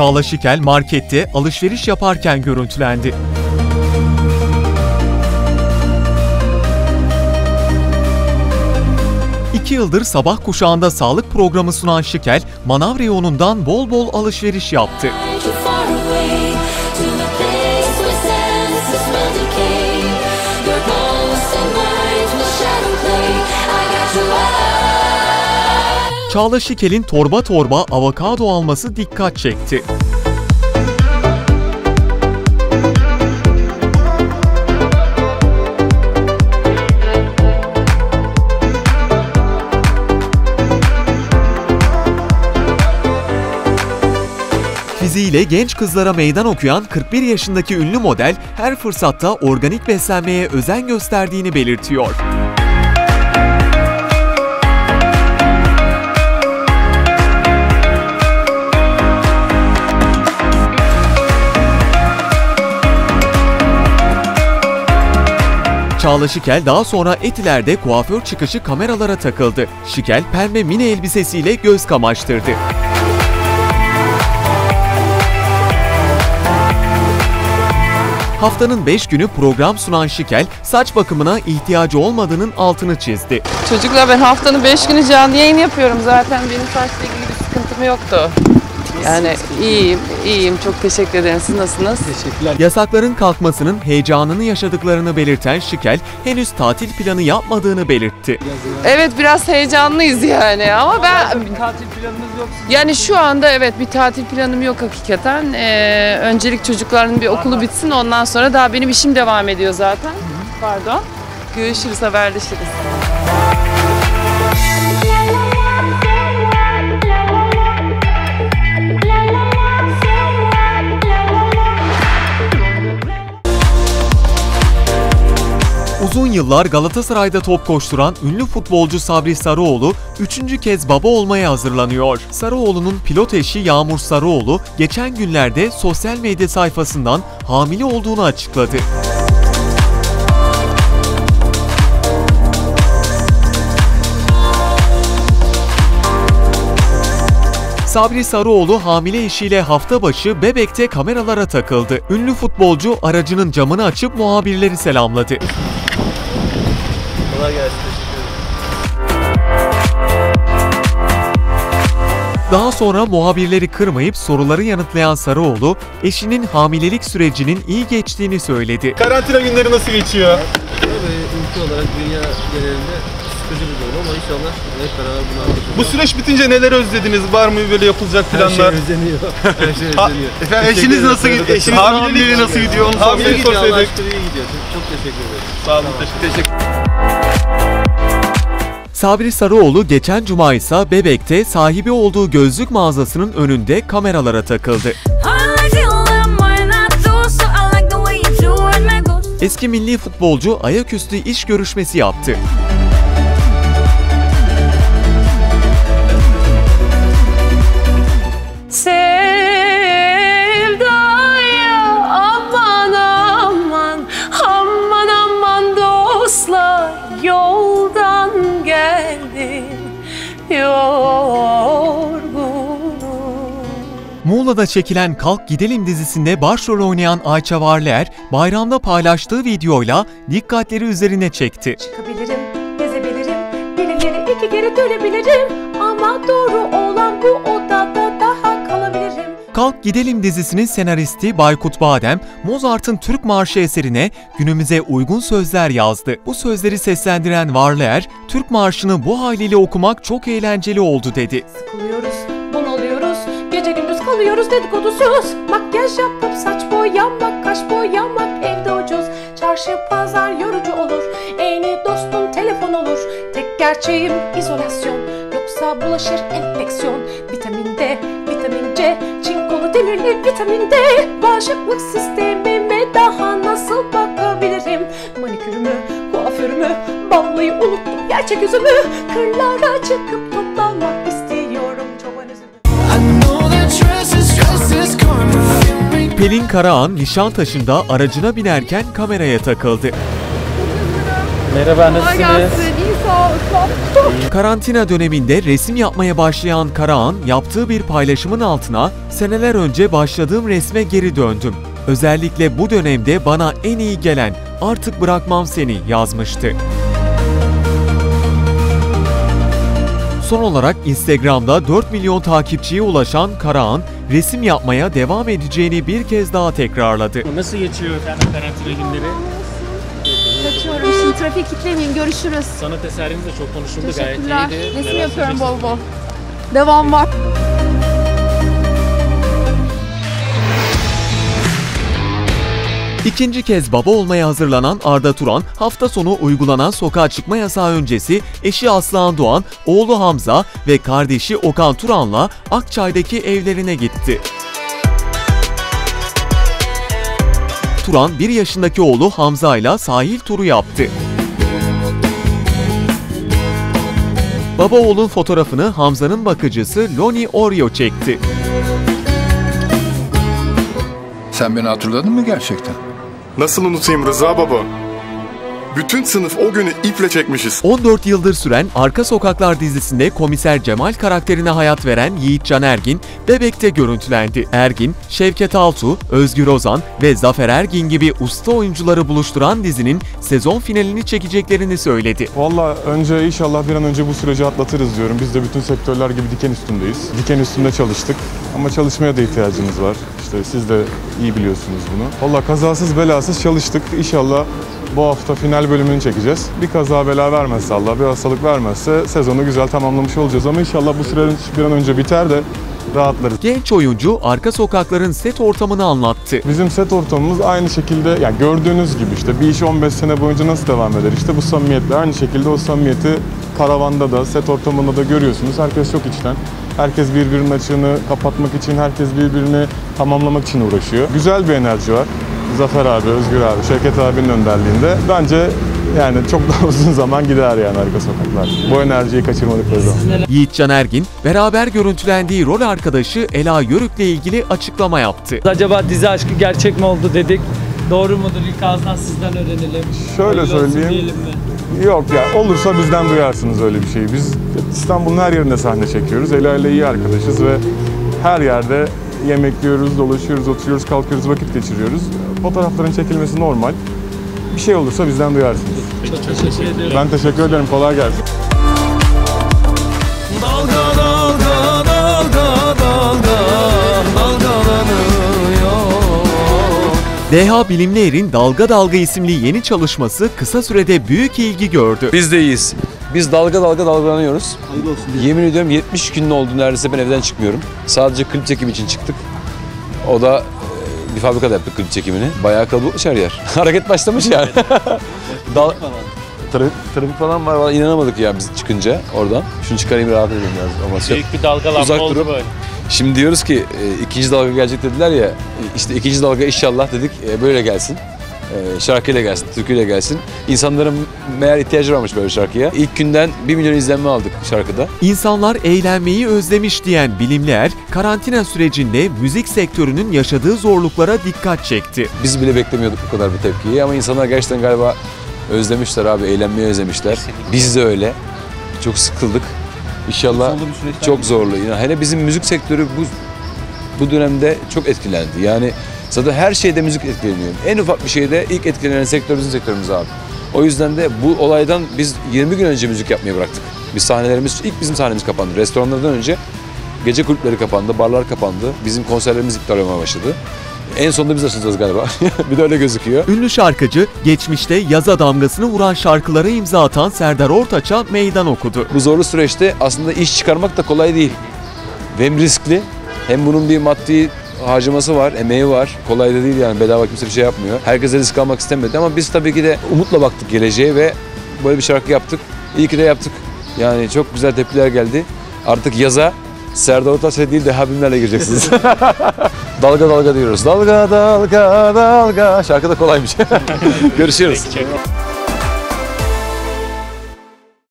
Çağla Şikel markette alışveriş yaparken görüntülendi. İki yıldır sabah kuşağında sağlık programı sunan Şikel, manav reyonundan bol bol alışveriş yaptı. Çağla Şikel'in torba torba avokado alması dikkat çekti. Fiziğiyle genç kızlara meydan okuyan 41 yaşındaki ünlü model her fırsatta organik beslenmeye özen gösterdiğini belirtiyor. Çağla Şikel daha sonra Etiler'de kuaför çıkışı kameralara takıldı. Şikel pembe mini elbisesiyle göz kamaştırdı. Haftanın 5 günü program sunan Şikel, saç bakımına ihtiyacı olmadığının altını çizdi. Çocuklar, ben haftanın 5 günü canlı yayın yapıyorum. Zaten benim saçla ilgili bir sıkıntım yoktu. Yani iyiyim. Çok teşekkür ederim. Siz nasılsınız? Teşekkürler. Yasakların kalkmasının heyecanını yaşadıklarını belirten Şikel, henüz tatil planı yapmadığını belirtti. Evet, biraz heyecanlıyız yani ama ben... Bir tatil planınız yok. Yani şu anda evet, bir tatil planım yok hakikaten. Öncelik çocukların bir okulu bitsin, ondan sonra daha benim işim devam ediyor zaten. Pardon. Görüşürüz, haberleşiriz. Uzun yıllar Galatasaray'da top koşturan ünlü futbolcu Sabri Sarıoğlu, 3. kez baba olmaya hazırlanıyor. Sarıoğlu'nun pilot eşi Yağmur Sarıoğlu, geçen günlerde sosyal medya sayfasından hamile olduğunu açıkladı. Sabri Sarıoğlu hamile eşiyle hafta başı Bebek'te kameralara takıldı. Ünlü futbolcu aracının camını açıp muhabirleri selamladı. Kolay gelsin, teşekkür ederim. Daha sonra muhabirleri kırmayıp soruları yanıtlayan Sarıoğlu, eşinin hamilelik sürecinin iyi geçtiğini söyledi. Karantina günleri nasıl geçiyor? Ülke olarak dünya genelinde sıkıcı bir durum ama inşallah hep beraber bunu anlatacağız. Bu süreç bitince neler özlediniz? Var mı böyle yapılacak planlar? Her şey özleniyor. Efendim, eşiniz nasıl gidiyor? Hamileliği nasıl gidiyor? Onu sorsaydık. Hamile gidiyor, Allah aşkına iyi gidiyor. Çok teşekkür ederim. Sağ olun, teşekkür ederim. Sabri Sarıoğlu geçen cuma ise Bebek'te sahibi olduğu gözlük mağazasının önünde kameralara takıldı. Eski milli futbolcu ayaküstü iş görüşmesi yaptı. Sevdaya aman aman, aman aman dostlar, yoldan geldim yorgunum. Muğla'da çekilen Kalk Gidelim dizisinde başrol oynayan Ayça Varleyer, bayramda paylaştığı videoyla dikkatleri üzerine çekti. Çıkabilirim, gezebilirim, bir ileri iki geri dönebilirim ama doğru olan bu odada. Kalk Gidelim dizisinin senaristi Baykut Badem, Mozart'ın Türk Marşı eserine günümüze uygun sözler yazdı. Bu sözleri seslendiren Varleyer, Türk Marşı'nı bu haliyle okumak çok eğlenceli oldu dedi. Sıkılıyoruz, bunalıyoruz, gece gündüz kalıyoruz dedikodusuz. Makyaj yapıp saç boyamak, kaş boyamak evde ucuz. Çarşı pazar yorucu olur, en iyi dostun telefon olur. Tek gerçeğim izolasyon, yoksa bulaşır enfeksiyon. Vitamin D, vitamin C, çinkolu demirli vitamin D. Bağışıklık sistemime daha nasıl bakabilirim? Manikürümü, kuaförümü, ballayı unuttum gerçek yüzümü. Kırlara çıkıp toplanmak istiyorum çoban üzümü. Pelin Karaağan Nişantaşı'nda aracına binerken kameraya takıldı. Merhaba, nasılsınız? Sağ olun. Karantina döneminde resim yapmaya başlayan Karaağan yaptığı bir paylaşımın altına "Seneler önce başladığım resme geri döndüm. Özellikle bu dönemde bana en iyi gelen, artık bırakmam seni" yazmıştı. Son olarak Instagram'da 4 milyon takipçiye ulaşan Karaağan resim yapmaya devam edeceğini bir kez daha tekrarladı. Nasıl geçiyor efendim karantina günleri? Kaçıyorum şimdi, trafik kitlemeyeyim, görüşürüz. Sanat eseriniz de çok konuşuldu, gayet iyiydi. Resim yapıyorum bol bol. Devam var. İkinci kez baba olmaya hazırlanan Arda Turan, hafta sonu uygulanan sokağa çıkma yasağı öncesi eşi Aslıhan Doğan, oğlu Hamza ve kardeşi Okan Turan'la Akçay'daki evlerine gitti. Turan, 1 yaşındaki oğlu Hamza ile sahil turu yaptı. Baba oğlun fotoğrafını Hamza'nın bakıcısı Lonnie Oryo çekti. Sen beni hatırladın mı gerçekten? Nasıl unutayım Rıza baba? Bütün sınıf o günü iple çekmişiz. 14 yıldır süren Arka Sokaklar dizisinde komiser Cemal karakterine hayat veren Yiğitcan Ergin, Bebek'te görüntülendi. Ergin, Şevket Altuğ, Özgür Ozan ve Zafer Ergin gibi usta oyuncuları buluşturan dizinin sezon finalini çekeceklerini söyledi. Vallahi önce inşallah bir an önce bu süreci atlatırız diyorum. Biz de bütün sektörler gibi diken üstündeyiz. Diken üstünde çalıştık ama çalışmaya da ihtiyacımız var. İşte siz de iyi biliyorsunuz bunu. Vallahi kazasız belasız çalıştık. İnşallah bu hafta final bölümünü çekeceğiz. Bir kaza bela vermezse Allah, bir hastalık vermezse sezonu güzel tamamlamış olacağız ama inşallah bu süreç bir an önce biter de rahatlarız. Genç oyuncu Arka Sokaklar'ın set ortamını anlattı. Bizim set ortamımız aynı şekilde, yani gördüğünüz gibi işte bir iş 15 sene boyunca nasıl devam eder? İşte bu samimiyetle, aynı şekilde o samimiyeti karavanda da, set ortamında da görüyorsunuz. Herkes çok içten. Herkes birbirinin açığını kapatmak için, herkes birbirini tamamlamak için uğraşıyor. Güzel bir enerji var. Zafer abi, Özgür abi, Şevket abinin önderliğinde bence yani çok daha uzun zaman gider yani Arka Sokaklar. Bu enerjiyi kaçırmadıkları zaman. Yiğitcan Ergin, beraber görüntülendiği rol arkadaşı Ela Yörük'le ilgili açıklama yaptı. Acaba dizi aşkı gerçek mi oldu dedik. Doğru mudur? İlk ağızdan sizden öğrenelim. Şöyle söyleyeyim. Yok ya, olursa bizden duyarsınız öyle bir şeyi. Biz İstanbul'un her yerinde sahne çekiyoruz. Ela ile iyi arkadaşız ve her yerde yemekliyoruz, dolaşıyoruz, oturuyoruz, kalkıyoruz, vakit geçiriyoruz. Fotoğrafların çekilmesi normal. Bir şey olursa bizden duyarsınız. Çok teşekkür ederim. Ben teşekkür ederim. Kolay gelsin. DH Bilimler'in Dalga Dalga isimli yeni çalışması kısa sürede büyük ilgi gördü. Biz de iyiyiz. Biz dalga dalga dalgalanıyoruz. Hayırlı olsun. Yemin ediyorum 70 günün oldu neredeyse ben evden çıkmıyorum. Sadece klip çekimi için çıktık. O da bir fabrikada yaptık klip çekimini. Bayağı kalabalıkmış her yer. Hareket başlamış yani. Trafik falan var. Vallahi inanamadık ya biz çıkınca oradan. Şunu çıkarayım, rahat edeyim lazım. Büyük bir dalgalanma oldu böyle. Şimdi diyoruz ki ikinci dalga gelecek dediler ya. İşte ikinci dalga inşallah dedik böyle gelsin. Şarkıyla gelsin, türküyle gelsin. İnsanların meğer ihtiyacı varmış böyle şarkıya. İlk günden 1 milyon izlenme aldık şarkıda. İnsanlar eğlenmeyi özlemiş diyen Bilimler, karantina sürecinde müzik sektörünün yaşadığı zorluklara dikkat çekti. Biz bile beklemiyorduk bu kadar bir tepkiyi ama insanlar gerçekten galiba özlemişler abi, eğlenmeyi özlemişler. Biz de öyle. Çok sıkıldık. İnşallah çok zorlu. Hele bizim müzik sektörü bu dönemde çok etkilendi. Yani zaten her şeyde müzik etkileniyor. En ufak bir şeyde ilk etkilenen sektörümüz abi. O yüzden de bu olaydan biz 20 gün önce müzik yapmayı bıraktık. Biz sahnelerimiz, ilk bizim sahnemiz kapandı. Restoranlardan önce gece kulüpleri kapandı, barlar kapandı. Bizim konserlerimiz iptal olmaya başladı. En sonunda biz açılacağız galiba. Bir de öyle gözüküyor. Ünlü şarkıcı, geçmişte yaza damgasını vuran şarkılara imza atan Serdar Ortaç'a meydan okudu. Bu zorlu süreçte aslında iş çıkarmak da kolay değil. Hem riskli, hem bunun bir maddi harcaması var, emeği var. Kolay da değil yani, bedava kimse bir şey yapmıyor. Herkese risk almak istemedi ama biz tabii ki de umutla baktık geleceğe ve böyle bir şarkı yaptık. İyi ki de yaptık. Yani çok güzel tepkiler geldi. Artık yaza Serdar Ortaç'la değil de Habimler'le gireceksiniz. Dalga dalga diyoruz. Dalga dalga dalga. Şarkı da kolaymış. Görüşürüz.